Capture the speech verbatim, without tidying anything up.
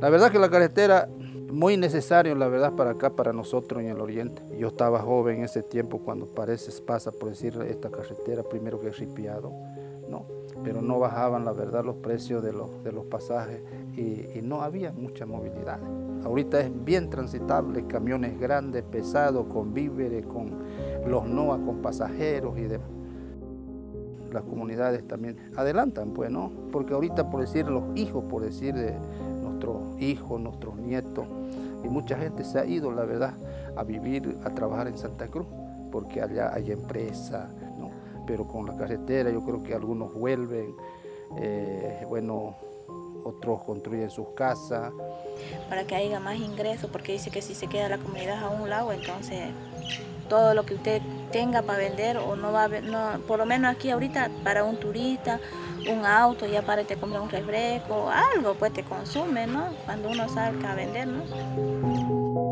La verdad que la carretera muy necesario, la verdad, para acá, para nosotros en el oriente. Yo estaba joven en ese tiempo cuando parece pasa por decir esta carretera, primero que es Ripiado, ¿no? Pero no bajaban, la verdad, los precios de los, de los pasajes y, y no había mucha movilidad. Ahorita es bien transitable, camiones grandes, pesados, con víveres, con los NOA, con pasajeros y demás. Las comunidades también adelantan, pues, ¿no? Porque ahorita, por decir, los hijos, por decir, de nuestros hijos, nuestros nietos, y mucha gente se ha ido, la verdad, a vivir, a trabajar en Santa Cruz, porque allá hay empresas, ¿no? Pero con la carretera yo creo que algunos vuelven, eh, bueno, otros construyen sus casas. Para que haya más ingresos, porque dice que si se queda la comunidad a un lado, entonces todo lo que usted tenga para vender o no va a no, por lo menos aquí ahorita para un turista, un auto, ya para te comprar un refresco, algo pues te consume, ¿no? Cuando uno salga a vender, ¿no?